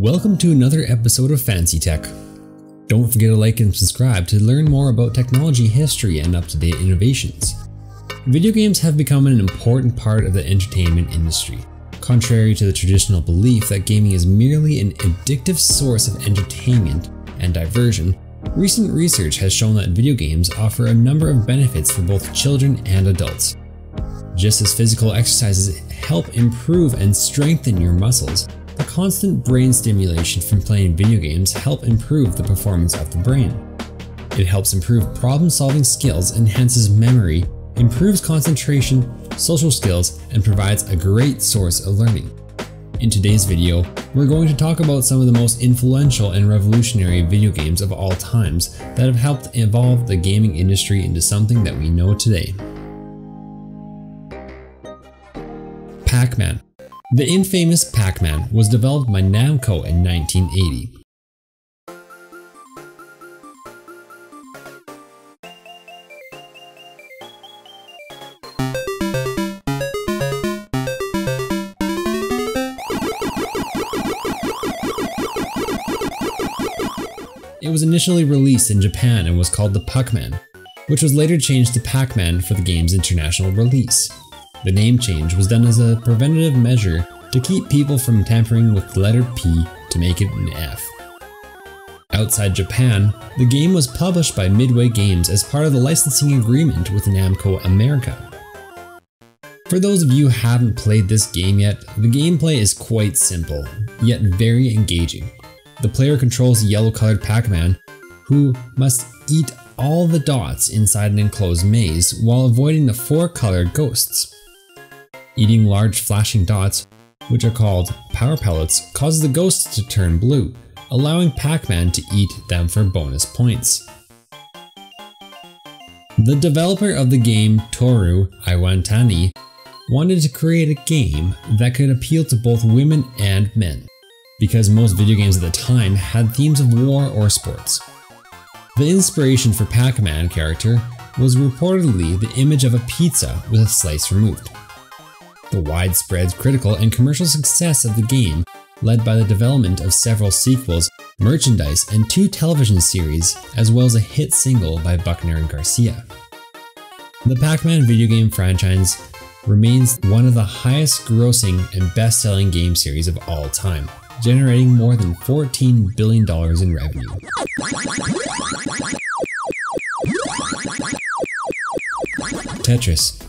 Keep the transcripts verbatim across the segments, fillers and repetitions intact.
Welcome to another episode of Fancy Tech. Don't forget to like and subscribe to learn more about technology history and up-to-date innovations. Video games have become an important part of the entertainment industry, contrary to the traditional belief that gaming is merely an addictive source of entertainment and diversion. Recent research has shown that video games offer a number of benefits for both children and adults. Just as physical exercises help improve and strengthen your muscles, the constant brain stimulation from playing video games help improve the performance of the brain. It helps improve problem-solving skills, enhances memory, improves concentration, social skills, and provides a great source of learning. In today's video, we're going to talk about some of the most influential and revolutionary video games of all times that have helped evolve the gaming industry into something that we know today. Pac-Man. The infamous Pac-Man was developed by Namco in nineteen eighty. It was initially released in Japan and was called the Pac-Man, which was later changed to Pac-Man for the game's international release. The name change was done as a preventative measure to keep people from tampering with the letter P to make it an F. Outside Japan, the game was published by Midway Games as part of the licensing agreement with Namco America. For those of you who haven't played this game yet, the gameplay is quite simple, yet very engaging. The player controls a yellow-colored Pac-Man, who must eat all the dots inside an enclosed maze while avoiding the four-colored ghosts. Eating large flashing dots, which are called power pellets, causes the ghosts to turn blue, allowing Pac-Man to eat them for bonus points. The developer of the game, Toru Iwatani, wanted to create a game that could appeal to both women and men, because most video games at the time had themes of war or sports. The inspiration for Pac-Man character was reportedly the image of a pizza with a slice removed. The widespread critical and commercial success of the game led by the development of several sequels, merchandise, and two television series, as well as a hit single by Buckner and Garcia. The Pac-Man video game franchise remains one of the highest grossing and best-selling game series of all time, generating more than fourteen billion dollars in revenue. Tetris.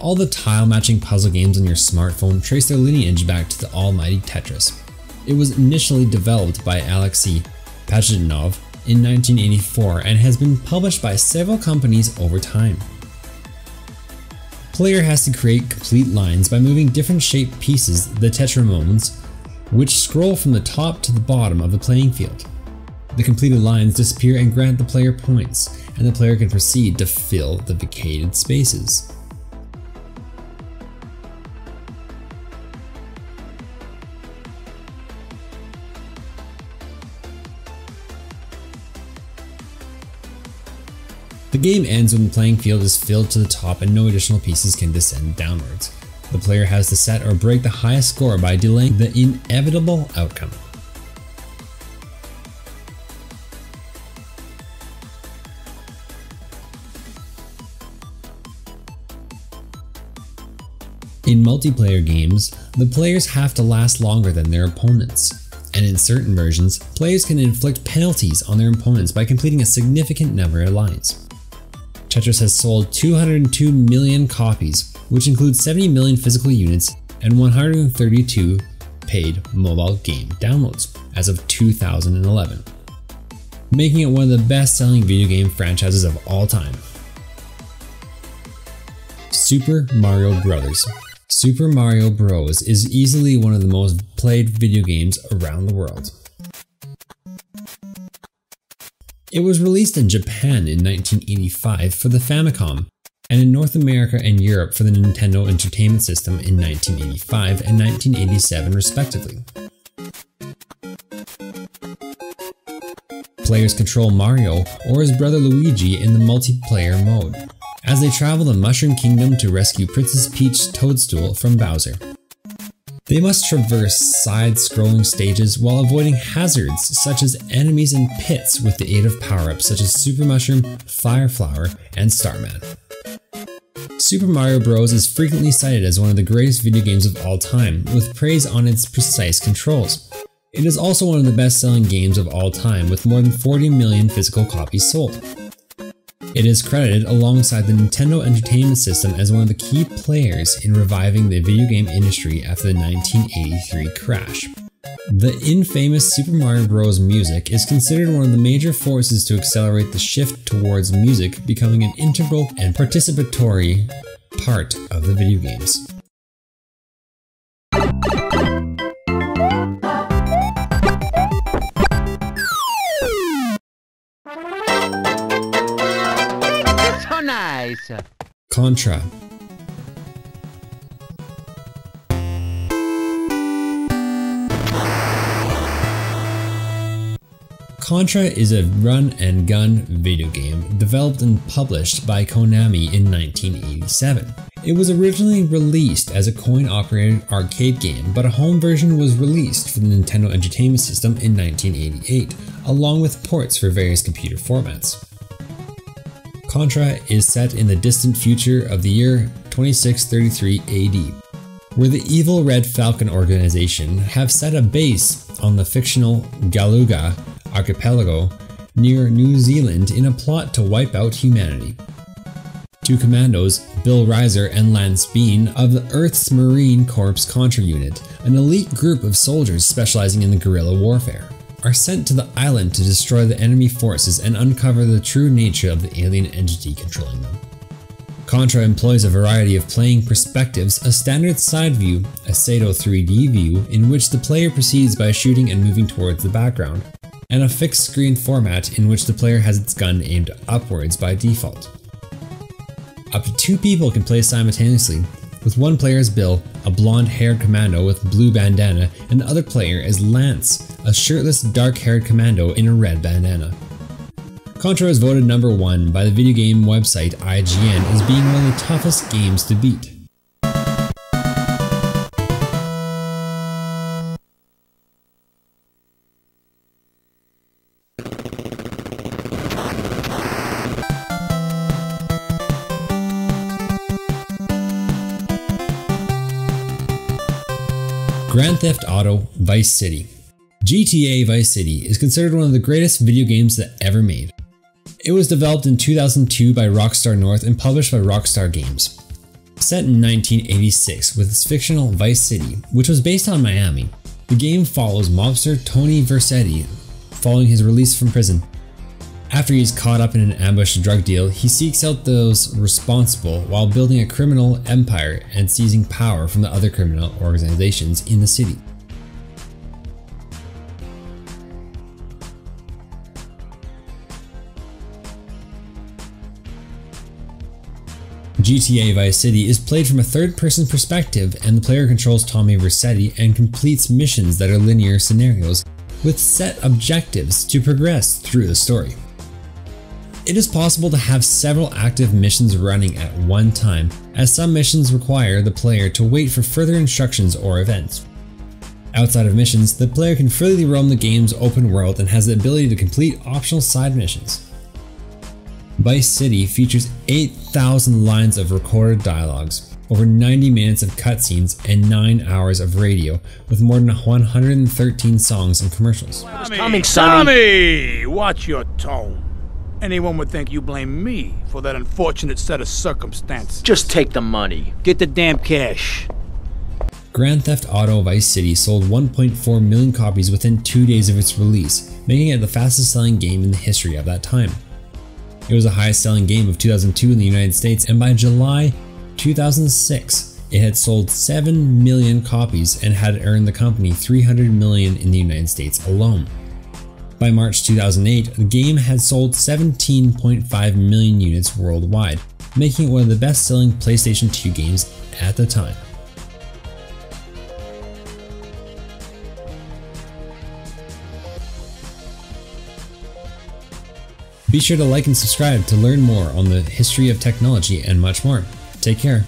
All the tile-matching puzzle games on your smartphone trace their lineage back to the almighty Tetris. It was initially developed by Alexey Pajitnov in nineteen eighty-four and has been published by several companies over time. The player has to create complete lines by moving different shaped pieces, the tetrominoes, which scroll from the top to the bottom of the playing field. The completed lines disappear and grant the player points, and the player can proceed to fill the vacated spaces. The game ends when the playing field is filled to the top and no additional pieces can descend downwards. The player has to set or break the highest score by delaying the inevitable outcome. In multiplayer games, the players have to last longer than their opponents, and in certain versions, players can inflict penalties on their opponents by completing a significant number of lines. Tetris has sold two hundred two million copies, which includes seventy million physical units and one hundred thirty-two paid mobile game downloads as of two thousand eleven, making it one of the best-selling video game franchises of all time. Super Mario Bros. Super Mario Bros. Is easily one of the most played video games around the world. It was released in Japan in nineteen eighty-five for the Famicom, and in North America and Europe for the Nintendo Entertainment System in nineteen eighty-five and nineteen eighty-seven respectively. players control Mario or his brother Luigi in the multiplayer mode, as they travel the Mushroom Kingdom to rescue Princess Peach's Toadstool from Bowser. They must traverse side-scrolling stages while avoiding hazards such as enemies and pits with the aid of power-ups such as Super Mushroom, Fire Flower, and Starman. Super Mario Bros. Is frequently cited as one of the greatest video games of all time, with praise on its precise controls. It is also one of the best-selling games of all time, with more than forty million physical copies sold. It is credited alongside the Nintendo Entertainment System as one of the key players in reviving the video game industry after the nineteen eighty-three crash. The infamous Super Mario Bros. Music is considered one of the major forces to accelerate the shift towards music becoming an integral and participatory part of the video games. Contra. Contra is a run-and-gun video game developed and published by Konami in nineteen eighty-seven. It was originally released as a coin-operated arcade game, but a home version was released for the Nintendo Entertainment System in nineteen eighty-eight, along with ports for various computer formats. Contra is set in the distant future of the year twenty-six thirty-three A D, where the evil Red Falcon organization have set a base on the fictional Galuga archipelago near New Zealand in a plot to wipe out humanity. Two commandos, Bill Riser and Lance Bean of the Earth's Marine Corps Contra Unit, an elite group of soldiers specializing in the guerrilla warfare, are sent to the island to destroy the enemy forces and uncover the true nature of the alien entity controlling them. Contra employs a variety of playing perspectives, a standard side view, a Sato three D view in which the player proceeds by shooting and moving towards the background, and a fixed screen format in which the player has its gun aimed upwards by default. Up to two people can play simultaneously, with one player as Bill, a blonde-haired commando with a blue bandana, and the other player as Lance, a shirtless, dark-haired commando in a red bandana. Contra is voted number one by the video game website I G N as being one of the toughest games to beat. Grand Theft Auto Vice City. G T A Vice City is considered one of the greatest video games that ever made. It was developed in two thousand two by Rockstar North and published by Rockstar Games. Set in nineteen eighty-six with its fictional Vice City, which was based on Miami, the game follows mobster Tony Versetti following his release from prison. After he's caught up in an ambush drug deal, he seeks out those responsible while building a criminal empire and seizing power from the other criminal organizations in the city. G T A Vice City is played from a third-person perspective, and the player controls Tommy Versetti and completes missions that are linear scenarios with set objectives to progress through the story. It is possible to have several active missions running at one time, as some missions require the player to wait for further instructions or events. Outside of missions, the player can freely roam the game's open world and has the ability to complete optional side missions. Vice City features eight thousand lines of recorded dialogues, over ninety minutes of cutscenes, and nine hours of radio, with more than one hundred thirteen songs and commercials. Tommy, Tommy, Tommy, watch your tone. Anyone would think you blame me for that unfortunate set of circumstances. Just take the money. Get the damn cash. Grand Theft Auto Vice City sold one point four million copies within two days of its release, making it the fastest selling game in the history of that time. It was the highest selling game of two thousand two in the United States, and by July two thousand six, it had sold seven million copies and had earned the company three hundred million in the United States alone. By March two thousand eight, the game had sold seventeen point five million units worldwide, making it one of the best-selling PlayStation two games at the time. Be sure to like and subscribe to learn more on the history of technology and much more. Take care.